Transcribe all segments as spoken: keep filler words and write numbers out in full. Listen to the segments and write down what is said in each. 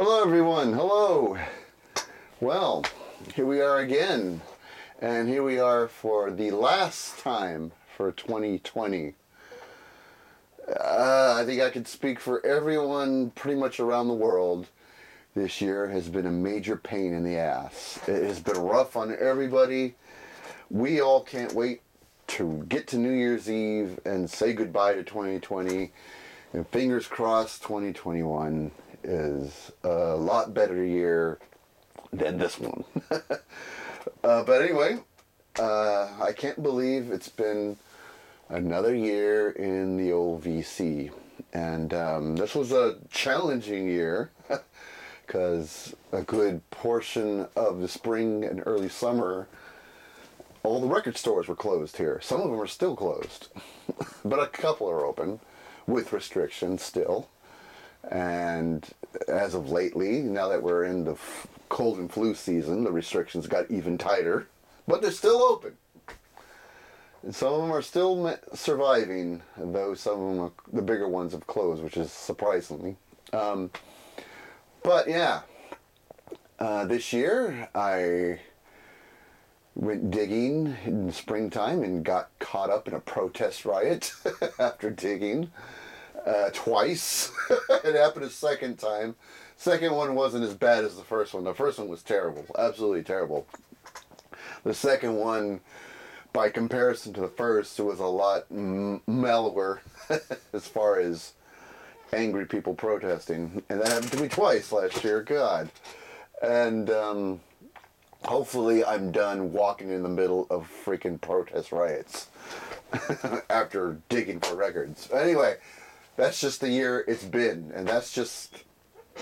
Hello everyone, hello. Well, here we are again, and here we are for the last time for twenty twenty. Uh, I think I could speak for everyone pretty much around the world. This year has been a major pain in the ass. It has been rough on everybody. We all can't wait to get to New Year's Eve and say goodbye to twenty twenty, and fingers crossed twenty twenty-one. Is a lot better year than this one. uh, but anyway, uh, I can't believe it's been another year in the old V C. And um, this was a challenging year because a good portion of the spring and early summer, all the record stores were closed here. Some of them are still closed, but a couple are open with restrictions still. And as of lately, now that we're in the f cold and flu season, the restrictions got even tighter, but they're still open. And some of them are still surviving, though some of them, are, the bigger ones, have closed, which is surprisingly. Um, but yeah, uh, this year I went digging in springtime and got caught up in a protest riot after digging. Uh, twice. It happened a second time. Second one wasn't as bad as the first one. The first one was terrible. Absolutely terrible. The second one, by comparison to the first, it was a lot m mellower as far as angry people protesting. And that happened to me twice last year. God. And um, hopefully I'm done walking in the middle of freaking protest riots after digging for records. Anyway, that's just the year it's been, and that's just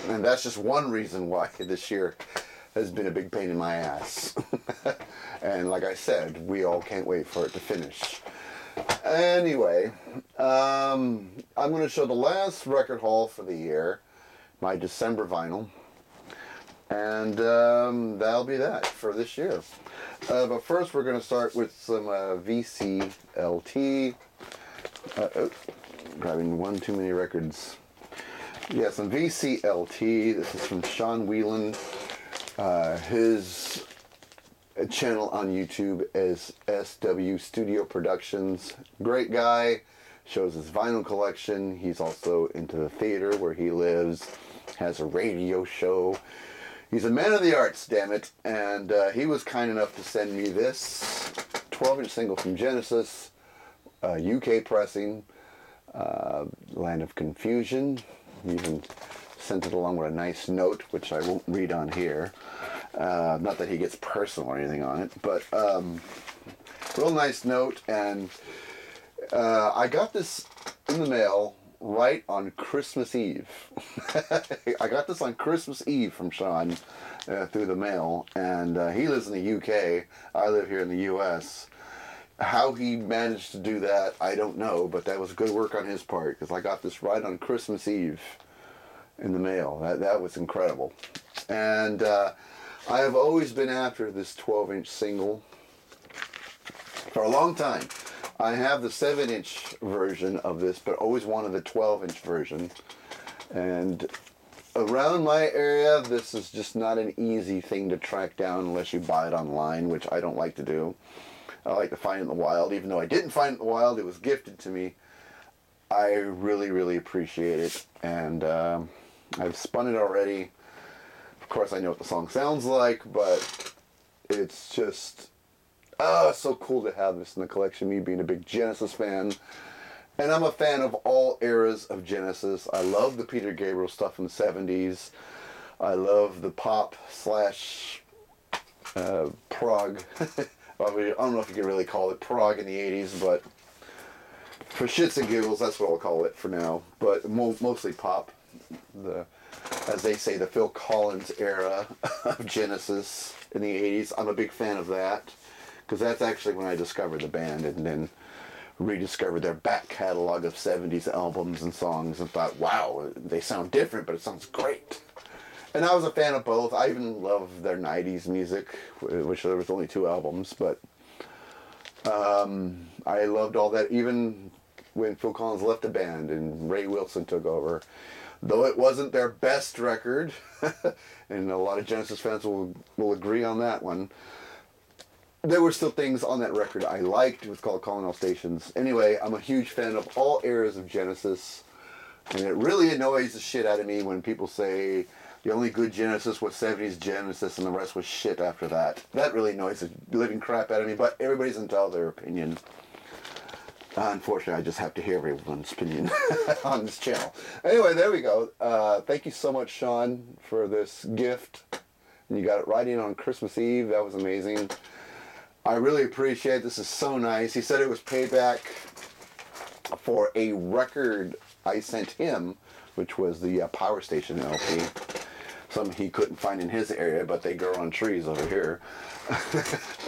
and that's just one reason why this year has been a big pain in my ass. And like I said, we all can't wait for it to finish. Anyway, um, I'm going to show the last record haul for the year, my December vinyl, and um, that'll be that for this year. Uh, but first, we're going to start with some uh, V C L T. Uh-oh. Grabbing one too many records. Yeah, some V C L T. This is from Sean Whelan. Uh, his channel on YouTube is S W Studio Productions. Great guy. Shows his vinyl collection. He's also into the theater where he lives. Has a radio show. He's a man of the arts, damn it. And uh, he was kind enough to send me this twelve inch single from Genesis, uh, U K pressing. Uh, Land of Confusion. He even sent it along with a nice note, which I won't read on here. Uh, not that he gets personal or anything on it, but um, real nice note. And uh, I got this in the mail right on Christmas Eve. I got this on Christmas Eve from Sean uh, through the mail, and uh, he lives in the U K. I live here in the U S How he managed to do that, I don't know, but that was good work on his part, because I got this right on Christmas Eve in the mail. That, that was incredible. And uh, I have always been after this twelve inch single for a long time. I have the seven inch version of this, but always wanted the twelve inch version. And around my area, this is just not an easy thing to track down unless you buy it online, which I don't like to do. I like to find it in the wild. Even though I didn't find it in the wild, it was gifted to me. I really, really appreciate it. And uh, I've spun it already. Of course, I know what the song sounds like, but it's just oh, so cool to have this in the collection, me being a big Genesis fan. And I'm a fan of all eras of Genesis. I love the Peter Gabriel stuff in the seventies. I love the pop slash uh, prog. I don't know if you can really call it prog in the eighties, but for shits and giggles, that's what I'll call it for now. But mo mostly pop, the, as they say, the Phil Collins era of Genesis in the eighties. I'm a big fan of that, because that's actually when I discovered the band and then rediscovered their back catalog of seventies albums and songs and thought, wow, they sound different, but it sounds great. And I was a fan of both. I even love their nineties music, which there was only two albums, but um, I loved all that. Even when Phil Collins left the band and Ray Wilson took over, though it wasn't their best record, and a lot of Genesis fans will, will agree on that one, there were still things on that record I liked. It was called Calling All Stations. Anyway, I'm a huge fan of all eras of Genesis, and it really annoys the shit out of me when people say the only good Genesis was seventies Genesis and the rest was shit after that. That really annoys the living crap out of me, but everybody's entitled to their opinion. Unfortunately, I just have to hear everyone's opinion on this channel. Anyway, there we go. Uh, thank you so much, Sean, for this gift. You got it right in on Christmas Eve. That was amazing. I really appreciate it. This is so nice. He said it was payback for a record I sent him, which was the uh, Power Station L P. Some he couldn't find in his area, but they grow on trees over here.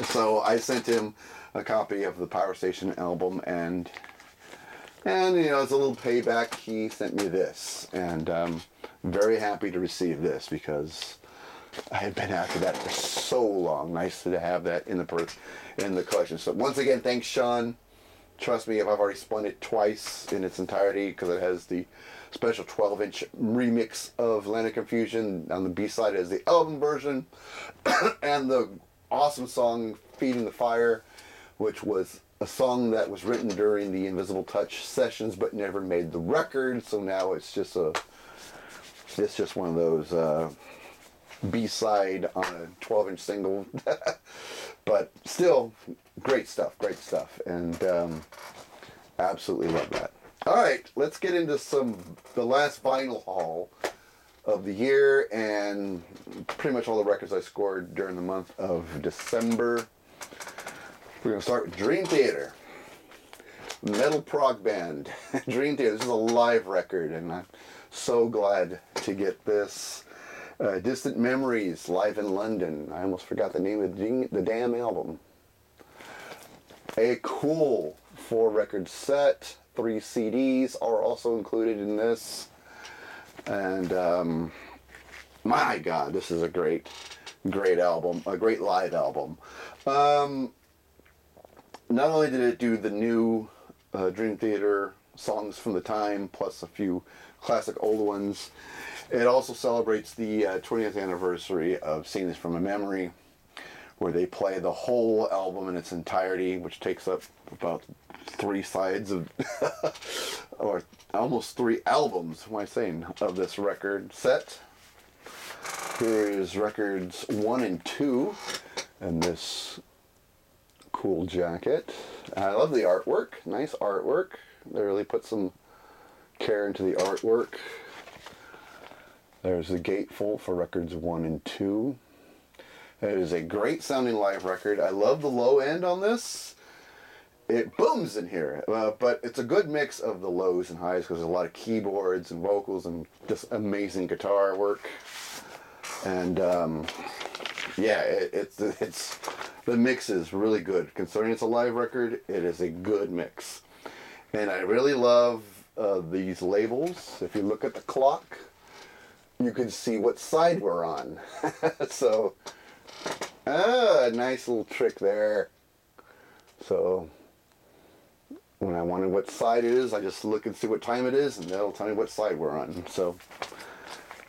So I sent him a copy of the Power Station album, and and you know, as a little payback, he sent me this, and um, I'm very happy to receive this because I had been after that for so long. Nice to have that in the per in the collection. So once again, thanks, Sean. Trust me, if I've already spun it twice in its entirety, because it has the special twelve inch remix of Land of Confusion. On the B side is the album version, and the awesome song Feeding the Fire, which was a song that was written during the Invisible Touch sessions but never made the record. So now it's just a, it's just one of those uh, B-side on a twelve inch single. But still, great stuff, great stuff. And um, absolutely love that. All right, let's get into some, the last vinyl haul of the year and pretty much all the records I scored during the month of December. We're going to start with Dream Theater, metal prog band. Dream Theater, this is a live record, and I'm so glad to get this. Uh, Distant Memories, live in London. I almost forgot the name of the, the damn album. A cool four record set, three C Ds are also included in this. And um, my God, this is a great, great album, a great live album. Um... Not only did it do the new uh, Dream Theater songs from the time, plus a few classic old ones, it also celebrates the uh, twentieth anniversary of Scenes from a Memory, where they play the whole album in its entirety, which takes up about three sides of, or almost three albums, what am I saying, of this record set. Here is records one and two, and this cool jacket. I love the artwork. Nice artwork. They really put some care into the artwork. There's the gatefold for records one and two. It is a great sounding live record. I love the low end on this. It booms in here, uh, but it's a good mix of the lows and highs because there's a lot of keyboards and vocals and just amazing guitar work. And um, yeah, it, it's it's. The mix is really good. Considering it's a live record, it is a good mix. And I really love uh, these labels. If you look at the clock, you can see what side we're on. So, ah, nice little trick there. So, when I wanted what side it is, I just look and see what time it is, and that'll tell me what side we're on. So,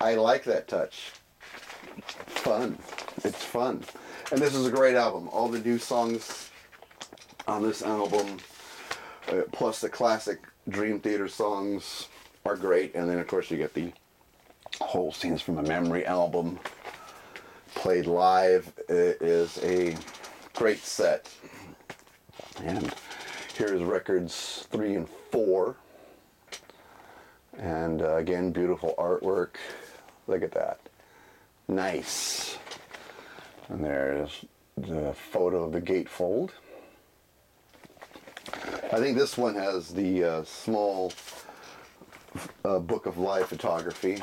I like that touch. Fun. It's fun. And this is a great album. All the new songs on this album, uh, plus the classic Dream Theater songs, are great. And then, of course, you get the whole Scenes from a Memory album played live. It is a great set. And here's records three and four. And, uh, again, beautiful artwork. Look at that. Nice. And there's the photo of the gatefold. I think this one has the uh, small uh, book of live photography.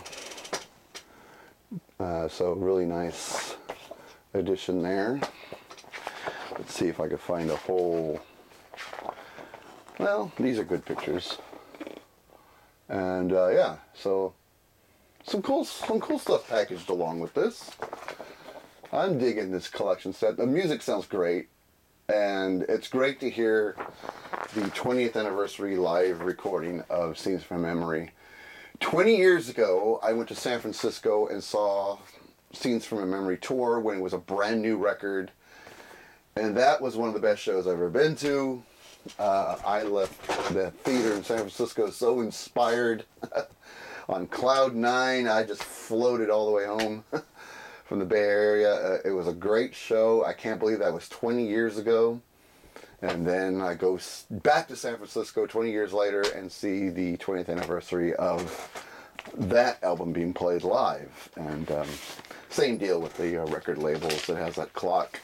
Uh, so really nice addition there. Let's see if I can find a whole... Well, these are good pictures. And uh, yeah, so some cool, some cool stuff packaged along with this. I'm digging this collection set. The music sounds great, and it's great to hear the twentieth anniversary live recording of Scenes from Memory twenty years ago, I went to San Francisco and saw Scenes from a Memory tour when it was a brand new record. And that was one of the best shows I've ever been to. Uh, I left the theater in San Francisco so inspired. On cloud nine, I just floated all the way home from the Bay Area. Uh, it was a great show. I can't believe that was twenty years ago. And then I go back to San Francisco twenty years later and see the twentieth anniversary of that album being played live. And um, same deal with the uh, record labels. It has that clock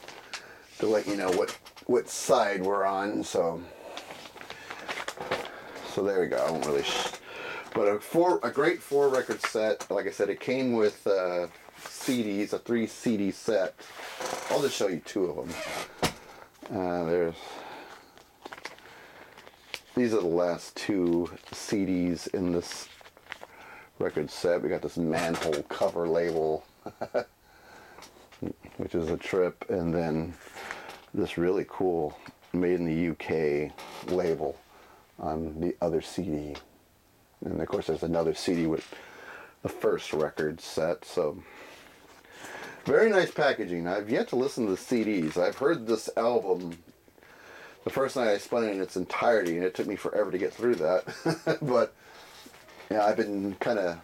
to let you know what, what side we're on. So, so there we go. I won't really... Sh- But a four, a great four record set. Like I said, it came with uh, C Ds, a three C D set. I'll just show you two of them. Uh, there's these are the last two C Ds in this record set. We got this Manhole cover label, which is a trip, and then this really cool Made in the U K label on the other C D. And of course, there's another C D with the first record set. So, very nice packaging. I've yet to listen to the C Ds. I've heard this album the first night I spun it in its entirety, and it took me forever to get through that. But yeah, I've been kind of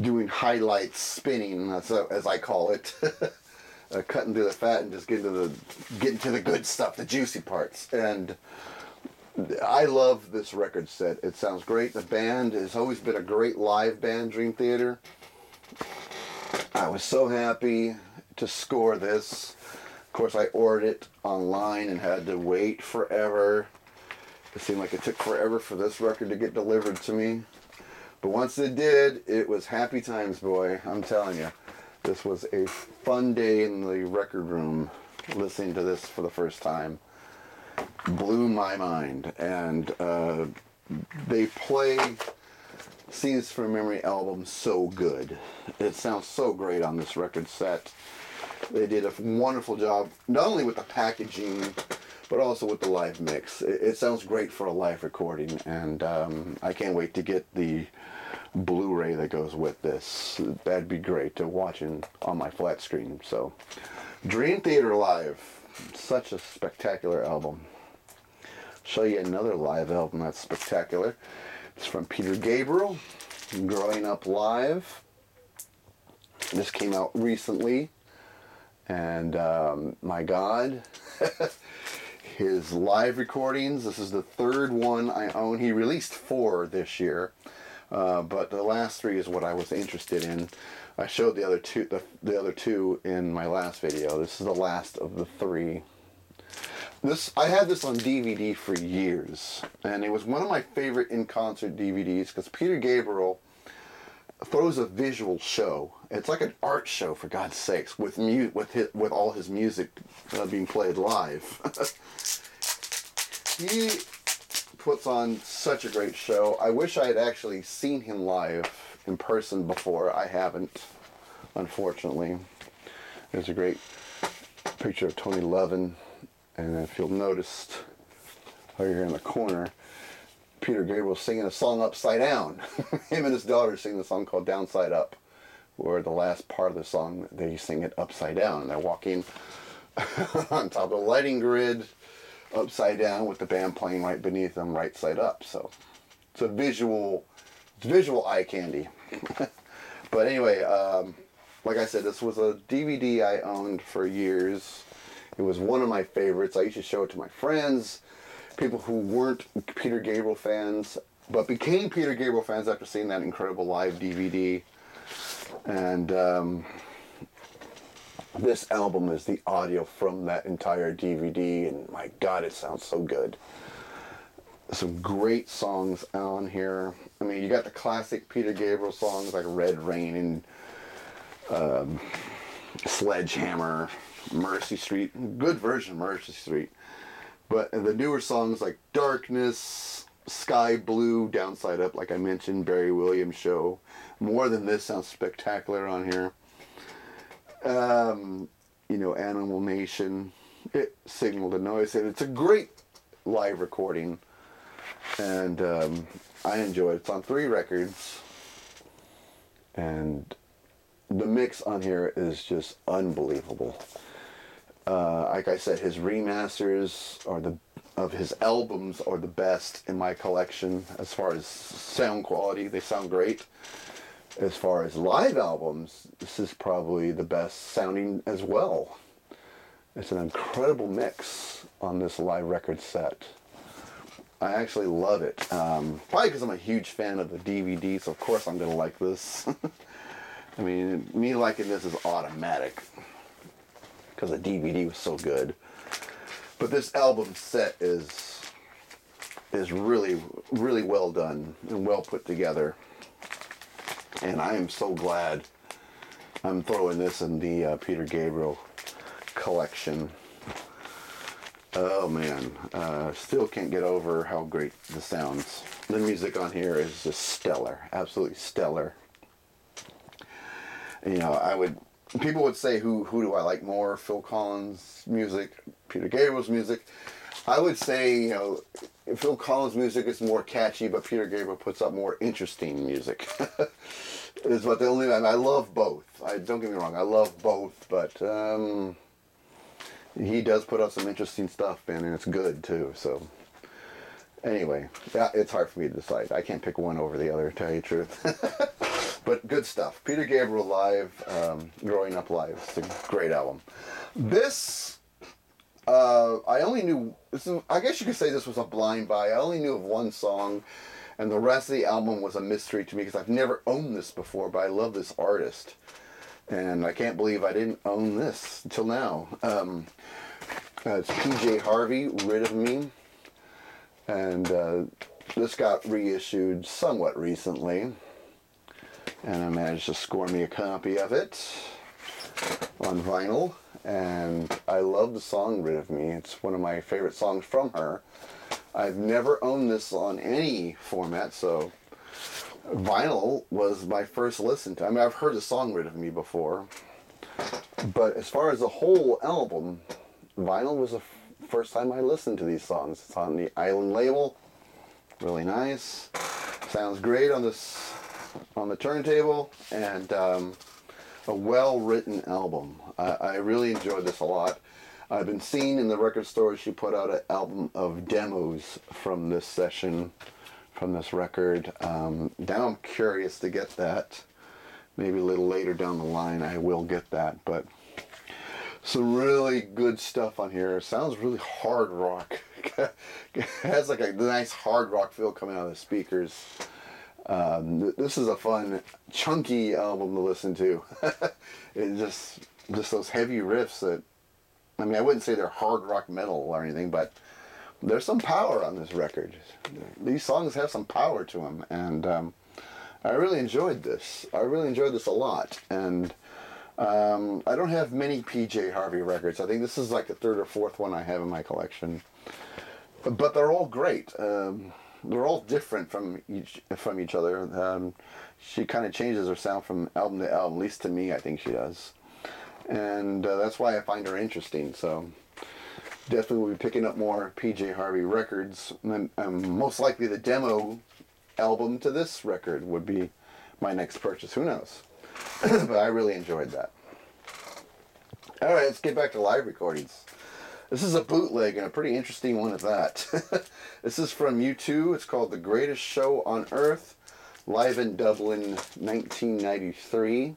doing highlights spinning, as I call it, uh, cutting through the fat and just getting to the getting to the good stuff, the juicy parts, and. I love this record set. It sounds great. The band has always been a great live band, Dream Theater. I was so happy to score this. Of course, I ordered it online and had to wait forever. It seemed like it took forever for this record to get delivered to me. But once it did, it was happy times, boy. I'm telling you. This was a fun day in the record room listening to this for the first time. Blew my mind, and uh, they play Scenes from Memory album so good. It sounds so great on this record set. They did a wonderful job, not only with the packaging, but also with the live mix. It, it sounds great for a live recording, and um, I can't wait to get the Blu-ray that goes with this. That'd be great to watch in, on my flat screen. So, Dream Theater Live. Such a spectacular album. Show you another live album that's spectacular. It's from Peter Gabriel, Growing Up Live. This came out recently, and um, my God, his live recordings. This is the third one I own. He released four this year, uh, but the last three is what I was interested in. I showed the other two, the, the other two in my last video. This is the last of the three. This I had this on D V D for years, and it was one of my favorite in-concert D V Ds because Peter Gabriel throws a visual show. It's like an art show, for God's sakes, with mu with his, with all his music uh, being played live. He puts on such a great show. I wish I had actually seen him live in person before. I haven't, unfortunately. There's a great picture of Tony Levin, and if you'll notice over here in the corner, Peter Gabriel singing a song upside down. Him and his daughter sing the song called Downside Up, where the last part of the song, they sing it upside down, and they're walking on top of a lighting grid upside down with the band playing right beneath them, right side up. So it's a visual visual eye candy. But anyway, um, like I said, this was a D V D I owned for years. It was one of my favorites. I used to show it to my friends, people who weren't Peter Gabriel fans, but became Peter Gabriel fans after seeing that incredible live D V D. And um, this album is the audio from that entire D V D, and my God, it sounds so good. Some great songs on here. I mean, you got the classic Peter Gabriel songs like Red Rain and um, Sledgehammer, Mercy Street. Good version of Mercy Street. But the newer songs like Darkness, Sky Blue, Downside Up, like I mentioned, Barry Williams Show. More Than This sounds spectacular on here. Um, you know, Animal Nation, it Signal to Noise. It's a great live recording. And um, I enjoy it. It's on three records. and the mix on here is just unbelievable. Uh, like I said, his remasters are the of his albums are the best in my collection as far as sound quality. They sound great. As far as live albums, this is probably the best sounding as well. It's an incredible mix on this live record set. I actually love it. Um, probably because I'm a huge fan of the D V D, so of course I'm going to like this. I mean, me liking this is automatic, because the D V D was so good. But this album set is is really, really well done and well put together. And I am so glad I'm throwing this in the uh, Peter Gabriel collection. Oh man, uh, still can't get over how great the sounds. The music on here is just stellar, absolutely stellar. You know, I would, people would say, who who do I like more, Phil Collins' music, Peter Gabriel's music? I would say, you know, Phil Collins' music is more catchy, but Peter Gabriel puts up more interesting music. Is what the only I, mean, I love both. I don't get me wrong, I love both, but um, he does put up some interesting stuff, man, and it's good too. So anyway, yeah, it's hard for me to decide. I can't pick one over the other, to tell you the truth. But good stuff. Peter Gabriel live, um, Growing Up Live. It's a great album. This. Uh, I only knew, I guess you could say this was a blind buy. I only knew of one song, and the rest of the album was a mystery to me because I've never owned this before, but I love this artist. And I can't believe I didn't own this until now. Um, uh, it's P J Harvey, Rid of Me. And uh, this got reissued somewhat recently. And I managed to score me a copy of it on vinyl. And I love the song Rid of Me. It's one of my favorite songs from her. I've never owned this on any format, so vinyl was my first listen to. I mean, I've heard the song Rid of Me before, but as far as the whole album, vinyl was the f first time I listened to these songs. It's on the Island label. Really nice. Sounds great on this on the turntable, and um a well-written album. I, I really enjoyed this a lot. I've been seeing in the record store she put out an album of demos from this session, from this record. Um, now I'm curious to get that. Maybe a little later down the line I will get that, but some really good stuff on here. It sounds really hard rock. It has like a nice hard rock feel coming out of the speakers. Um, this is a fun, chunky album to listen to. It just, just those heavy riffs that, I mean, I wouldn't say they're hard rock metal or anything, but there's some power on this record. These songs have some power to them, and um, I really enjoyed this. I really enjoyed this a lot, and um, I don't have many P J Harvey records. I think this is like the third or fourth one I have in my collection, but they're all great. Um, They're all different from each from each other. Um, she kind of changes her sound from album to album, at least to me, I think she does. And uh, that's why I find her interesting. So definitely we'll be picking up more P J Harvey records. And um, most likely the demo album to this record would be my next purchase. Who knows? But I really enjoyed that. All right, let's get back to live recordings. This is a bootleg, and a pretty interesting one at that. This is from U two. It's called The Greatest Show on Earth, live in Dublin, nineteen ninety-three.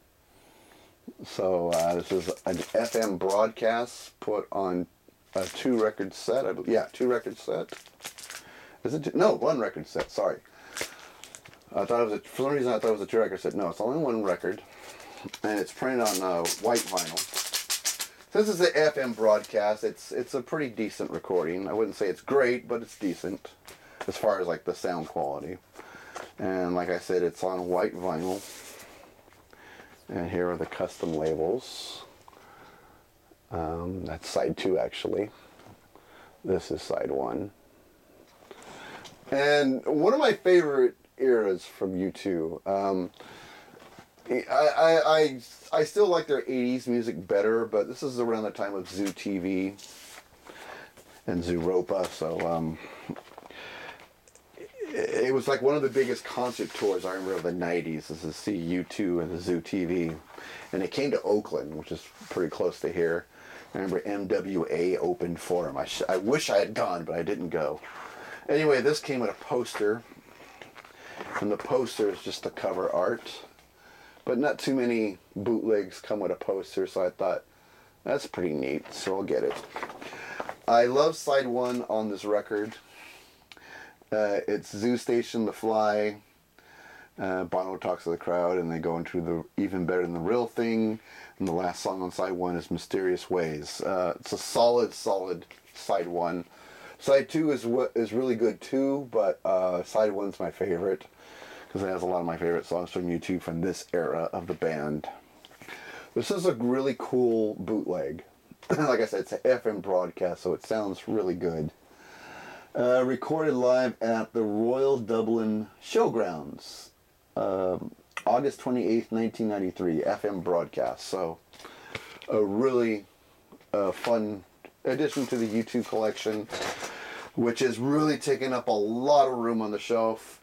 So uh, this is an F M broadcast put on a two-record set. I believe. Yeah, two-record set. Is it two? No, one record set. Sorry. I thought it was a, for some reason I thought it was a two-record set. No, it's only one record, and it's printed on uh, white vinyl. This is an F M broadcast. It's it's a pretty decent recording. I wouldn't say it's great, but it's decent as far as like the sound quality. And like I said, it's on white vinyl. And here are the custom labels. Um, that's side two actually. This is side one. And one of my favorite eras from U two. Um, I, I, I, I still like their eighties music better, but this is around the time of Zoo T V and Zooropa, so um, it, it was like one of the biggest concert tours I remember of the nineties is to see U two and the Zoo T V. And it came to Oakland, which is pretty close to here. I remember N W A opened for him. I, sh- I wish I had gone, but I didn't go. Anyway, this came with a poster. And the poster is just the cover art. But not too many bootlegs come with a poster, so I thought, that's pretty neat, so I'll get it. I love side one on this record. Uh, it's Zoo Station, The Fly. Uh, Bono talks to the crowd, and they go into the Even Better Than the Real Thing. And the last song on side one is Mysterious Ways. Uh, it's a solid, solid side one. Side two is what is really good too, but uh, side one's my favorite because it has a lot of my favorite songs from U two from this era of the band. This is a really cool bootleg. Like I said, it's an F M broadcast, so it sounds really good. Uh, recorded live at the Royal Dublin Showgrounds, uh, August twenty-eighth, nineteen ninety-three, F M broadcast. So a really uh, fun addition to the U two collection, which is really taking up a lot of room on the shelf.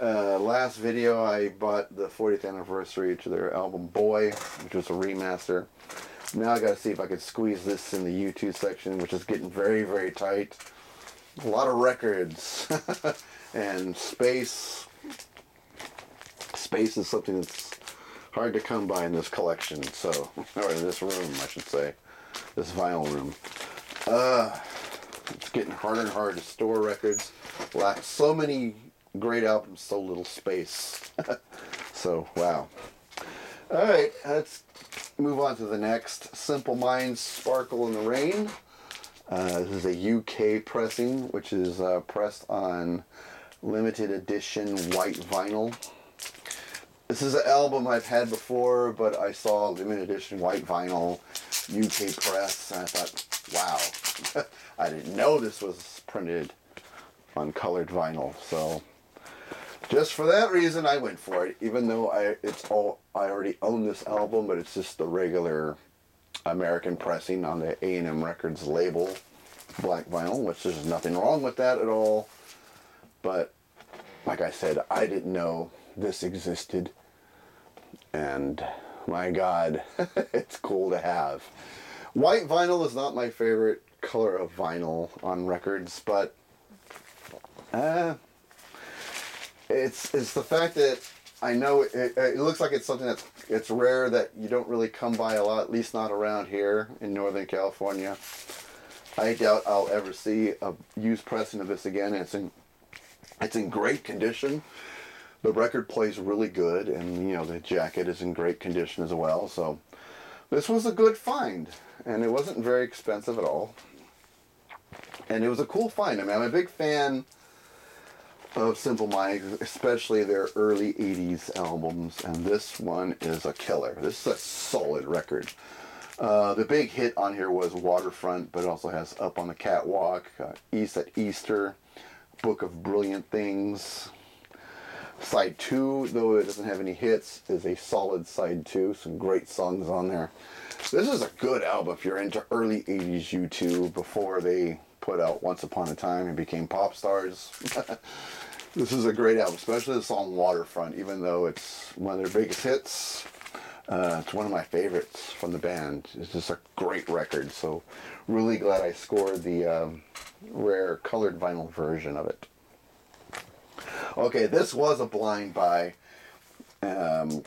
Uh, last video, I bought the fortieth anniversary to their album Boy, which was a remaster. Now I gotta see if I can squeeze this in the U two section, which is getting very, very tight. A lot of records and space. Space is something that's hard to come by in this collection, so, or in this room, I should say, this vinyl room. Uh, it's getting harder and harder to store records. Lack so many great albums, so little space. So, wow. All right, let's move on to the next. Simple Minds, Sparkle in the Rain. Uh, this is a U K pressing, which is uh, pressed on limited edition white vinyl. This is an album I've had before, but I saw limited edition white vinyl, U K press, and I thought, wow. I didn't know this was printed on colored vinyl, so just for that reason, I went for it. Even though I, it's all I already own this album, but it's just the regular American pressing on the A and M Records label, black vinyl, which there's nothing wrong with that at all. But like I said, I didn't know this existed, and my God, it's cool to have. White vinyl is not my favorite color of vinyl on records, but uh, It's it's the fact that I know it, it, it looks like it's something that's it's rare that you don't really come by a lot, at least not around here in Northern California. I doubt I'll ever see a used pressing of this again. It's in it's in great condition. The record plays really good, and you know the jacket is in great condition as well. So this was a good find, and it wasn't very expensive at all. And it was a cool find. I mean, I'm a big fan of Simple Minds, especially their early eighties albums, and this one is a killer. This is a solid record. Uh, the big hit on here was Waterfront, but it also has Up on the Catwalk, uh, East at Easter, Book of Brilliant Things. Side two, though it doesn't have any hits, is a solid side two. Some great songs on there. This is a good album if you're into early eighties U two before they put out Once Upon a Time and became pop stars. This is a great album, especially the song Waterfront, even though it's one of their biggest hits. Uh, it's one of my favorites from the band. It's just a great record, so really glad I scored the um, rare colored vinyl version of it. Okay, this was a blind buy. Um,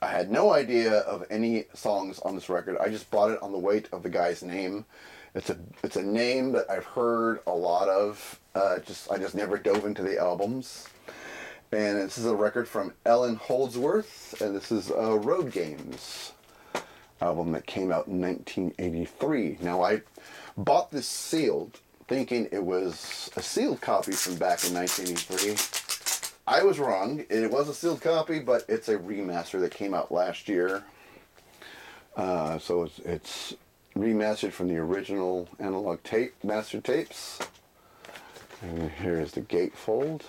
I had no idea of any songs on this record. I just bought it on the weight of the guy's name. It's a it's a name that I've heard a lot of. Uh, just I just never dove into the albums. And this is a record from Allan Holdsworth, and this is uh, Road Games album that came out in nineteen eighty-three. Now I bought this sealed, thinking it was a sealed copy from back in nineteen eighty-three. I was wrong. It was a sealed copy, but it's a remaster that came out last year. Uh, so it's, it's remastered from the original analog tape, master tapes. And here's the gatefold.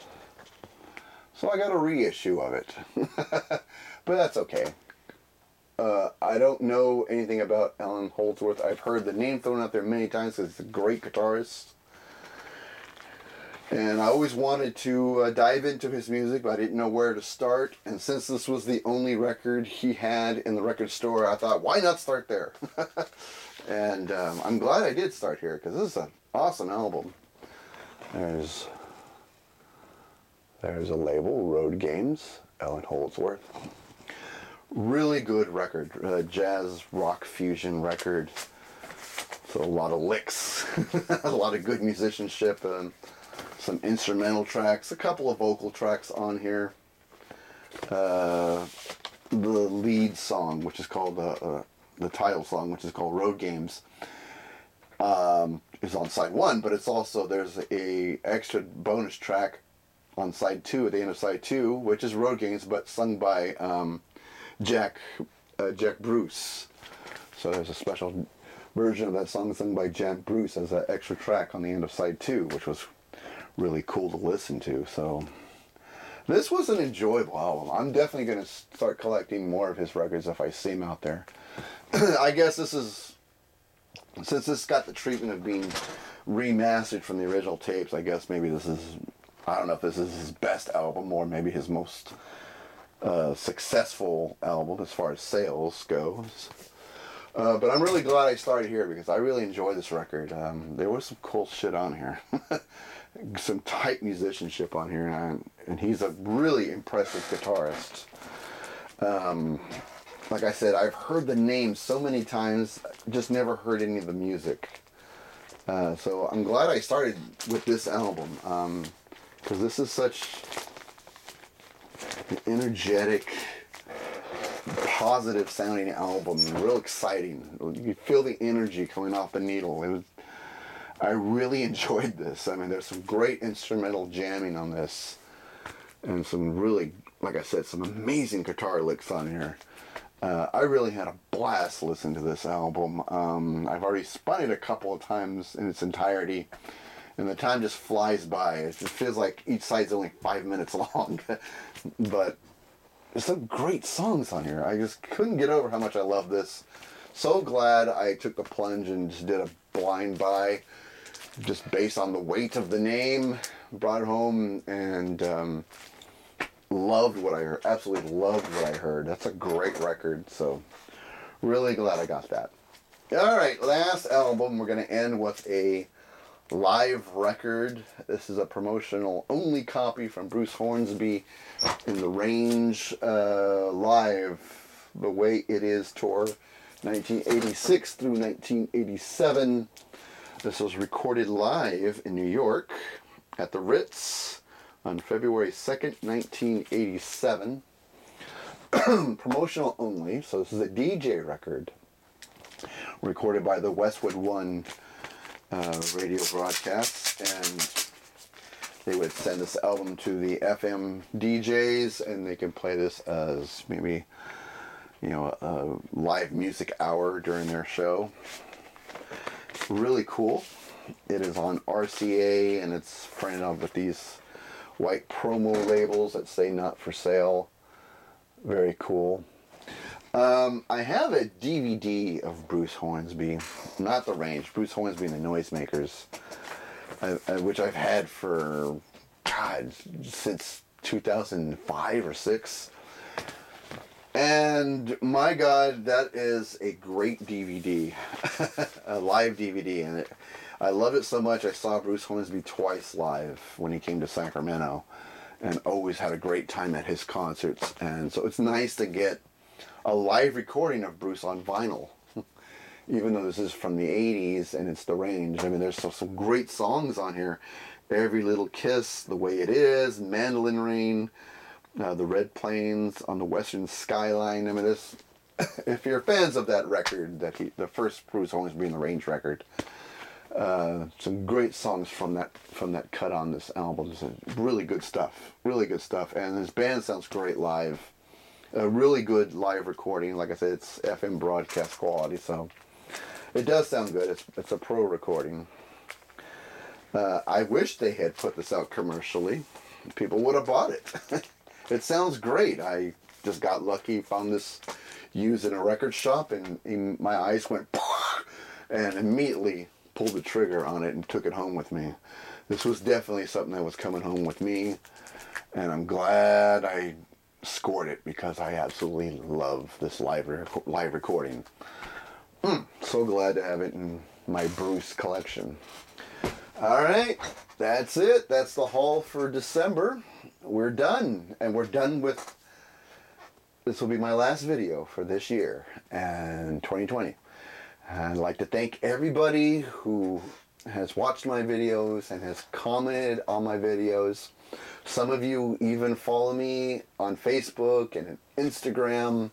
So I got a reissue of it. But that's okay. Uh, I don't know anything about Allan Holdsworth. I've heard the name thrown out there many times because he's a great guitarist. And I always wanted to uh, dive into his music, but I didn't know where to start. And since this was the only record he had in the record store, I thought, why not start there? And um, I'm glad I did start here, because this is an awesome album. There's, there's a label, Road Games, Allan Holdsworth. Really good record, uh, jazz rock fusion record. So a lot of licks, a lot of good musicianship, and some instrumental tracks, a couple of vocal tracks on here. Uh, the lead song, which is called, uh, uh, the title song, which is called Road Games, um, is on side one, but it's also, there's a extra bonus track on side two, at the end of side two, which is Road Games, but sung by um, Jack, uh, Jack Bruce. So there's a special version of that song sung by Jack Bruce as an extra track on the end of side two, which was really cool to listen to. So this was an enjoyable album. I'm definitely going to start collecting more of his records if I see him out there. I guess this is, since this got the treatment of being remastered from the original tapes, I guess maybe this is, I don't know if this is his best album or maybe his most uh, successful album as far as sales goes. Uh, but I'm really glad I started here because I really enjoyed this record. Um, there was some cool shit on here. Some tight musicianship on here. And, and he's a really impressive guitarist. Um, like I said, I've heard the name so many times, just never heard any of the music. Uh, so I'm glad I started with this album. Um, Because this is such an energetic, positive sounding album, real exciting. You feel the energy coming off the needle. It was, I really enjoyed this. I mean, there's some great instrumental jamming on this, and some really, like I said, some amazing guitar licks on here. Uh, I really had a blast listening to this album. Um, I've already spun it a couple of times in its entirety. And the time just flies by. It just feels like each side's only five minutes long. But there's some great songs on here. I just couldn't get over how much I love this. So glad I took the plunge and just did a blind buy. Just based on the weight of the name. Brought it home and um, loved what I heard. Absolutely loved what I heard. That's a great record. So really glad I got that. Alright, last album. We're going to end with a live record. This is a promotional only copy from Bruce Hornsby in the Range uh, Live The Way It Is tour, nineteen eighty-six through nineteen eighty-seven. This was recorded live in New York at the Ritz on February second, nineteen eighty-seven. Promotional only, so this is a D J record recorded by the Westwood One Uh, radio broadcasts, and they would send this album to the F M D Js, and they can play this as maybe, you know, a live music hour during their show. Really cool. It is on R C A, and it's printed on with these white promo labels that say not for sale. Very cool. Um, I have a D V D of Bruce Hornsby, not The Range, Bruce Hornsby and the Noisemakers, I, I, which I've had for, God, since two thousand five or six. And my God, that is a great D V D, a live D V D, and it, I love it so much. I saw Bruce Hornsby twice live when he came to Sacramento, and always had a great time at his concerts. And so it's nice to get a live recording of Bruce on vinyl, even though this is from the eighties and it's The Range. I mean, there's some, some great songs on here. Every Little Kiss, The Way It Is, Mandolin Rain, uh, The Red Plains on the Western Skyline. I mean, this, if you're fans of that record, that he, the first Bruce Hornsby and the Range record, uh, some great songs from that from that cut on this album. It's really good stuff. Really good stuff. And his band sounds great live. A really good live recording. Like I said, it's F M broadcast quality, so it does sound good. It's, it's a pro recording. Uh, I wish they had put this out commercially. People would have bought it. It sounds great. I just got lucky, found this used in a record shop, and in, my eyes went, and immediately pulled the trigger on it and took it home with me. this was definitely something that was coming home with me, and I'm glad I scored it because I absolutely love this live rec- live recording. Mm, so glad to have it in my Bruce collection. All right, that's it. That's the haul for December. We're done, and we're done with... This will be my last video for this year and twenty twenty. I'd like to thank everybody who has watched my videos and has commented on my videos. Some of you even follow me on Facebook and Instagram,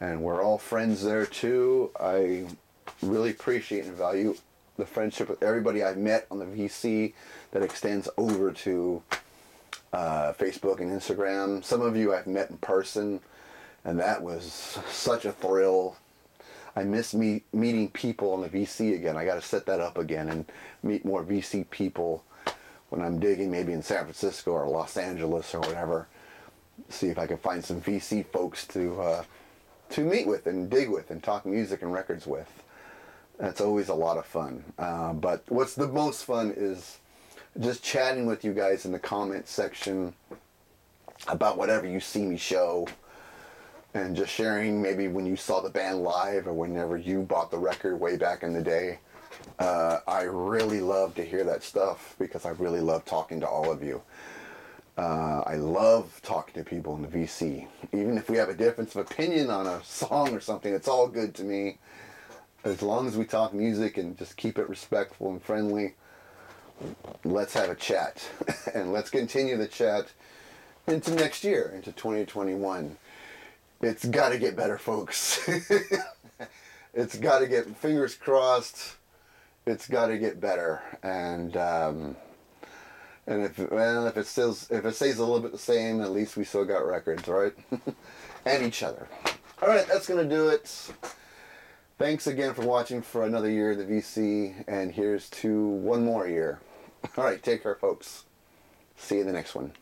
and we're all friends there too. I really appreciate and value the friendship with everybody I've met on the V C that extends over to uh, Facebook and Instagram. Some of you I've met in person, and that was such a thrill. I miss me meeting people on the V C again. I got to set that up again and meet more V C people when I'm digging, maybe in San Francisco or Los Angeles or whatever. See if I can find some V C folks to uh, to meet with and dig with and talk music and records with. That's always a lot of fun. Uh, but what's the most fun is just chatting with you guys in the comment section about whatever you see me show. And just sharing maybe when you saw the band live or whenever you bought the record way back in the day. Uh, I really love to hear that stuff because I really love talking to all of you. Uh, I love talking to people in the V C. Even if we have a difference of opinion on a song or something, it's all good to me. As long as we talk music and just keep it respectful and friendly, let's have a chat. And let's continue the chat into next year, into twenty twenty-one. It's got to get better, folks. It's got to get, fingers crossed, it's got to get better. And um, and if well, if it still if it stays a little bit the same, at least we still got records, right? And each other. All right, that's gonna do it. Thanks again for watching for another year of the V C, and here's to one more year. All right, take care, folks. See you in the next one.